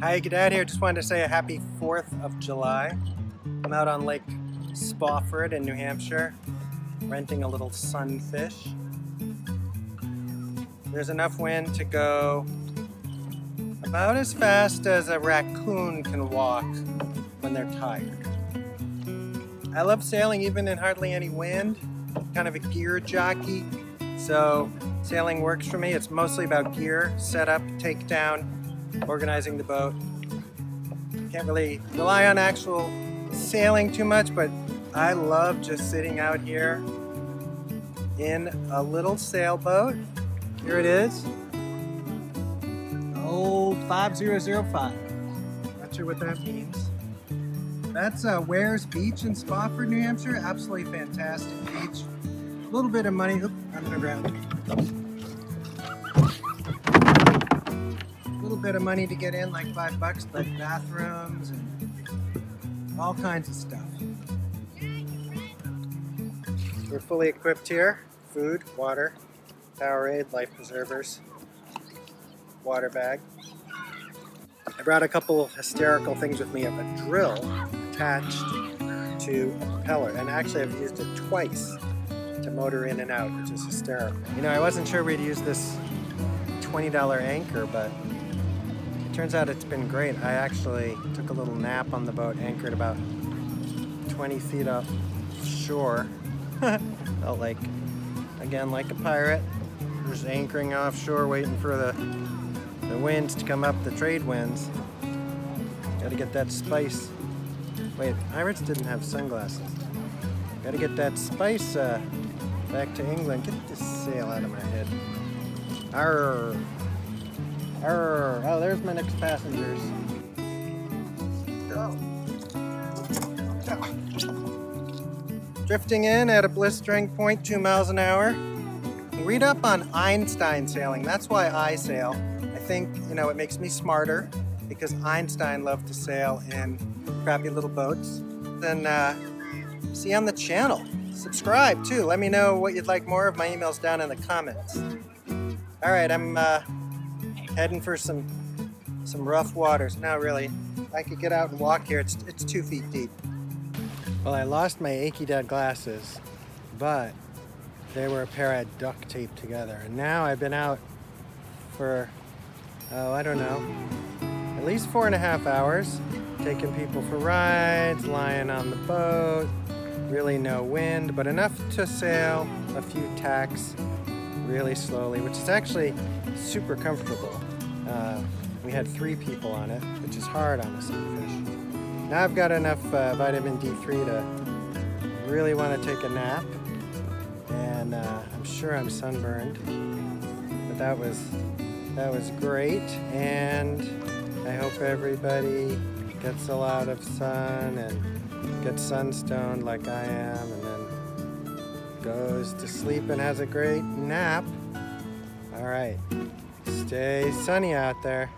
Hi, good out here. Just wanted to say a happy 4th of July. I'm out on Lake Spofford in New Hampshire, renting a little sunfish. There's enough wind to go about as fast as a raccoon can walk when they're tired. I love sailing even in hardly any wind. I'm kind of a gear jockey, so sailing works for me. It's mostly about gear, setup, takedown, organizing the boat. Can't really rely on actual sailing too much, but I love just sitting out here in a little sailboat. Here it is, old 5005. Not sure what that means. That's Wares Beach in Spafford, New Hampshire. Absolutely fantastic beach. A little bit of money. Oop, I'm gonna ground. A little bit of money to get in, like $5, but bathrooms and all kinds of stuff. We're fully equipped here. Food, water, Powerade, life preservers, water bag. I brought a couple of hysterical things with me of a drill attached to a propeller, and actually I've used it twice to motor in and out, which is hysterical. You know, I wasn't sure we'd use this $20 anchor, but it turns out it's been great. I actually took a little nap on the boat, anchored about 20 feet up shore. Felt like, again, like a pirate, just anchoring offshore, waiting for the winds to come up, the trade winds. Gotta get that spice. Wait, pirates didn't have sunglasses. Gotta get that spice back to England. Get this sail out of my head. Arr, arr. Oh, there's my next passengers. Oh. Oh. Drifting in at a blistering 0.2 miles an hour. Read up on Einstein sailing. That's why I sail. I think, you know, it makes me smarter because Einstein loved to sail in crappy little boats. Then see on the channel. Subscribe too. Let me know what you'd like more of. My email's down in the comments. All right, I'm heading for some rough waters. Now, really, I could get out and walk here. It's 2 feet deep. Well, I lost my achy dad glasses, but they were a pair I had duct taped together. And now I've been out for, oh, I don't know, at least 4.5 hours, taking people for rides, lying on the boat, really no wind, but enough to sail a few tacks really slowly, which is actually super comfortable. We had 3 people on it, which is hard on a sunfish. Now I've got enough vitamin D3 to really want to take a nap, and I'm sure I'm sunburned, but that was great, and I hope everybody gets a lot of sun and gets sunstoned like I am, and then goes to sleep and has a great nap. All right, stay sunny out there.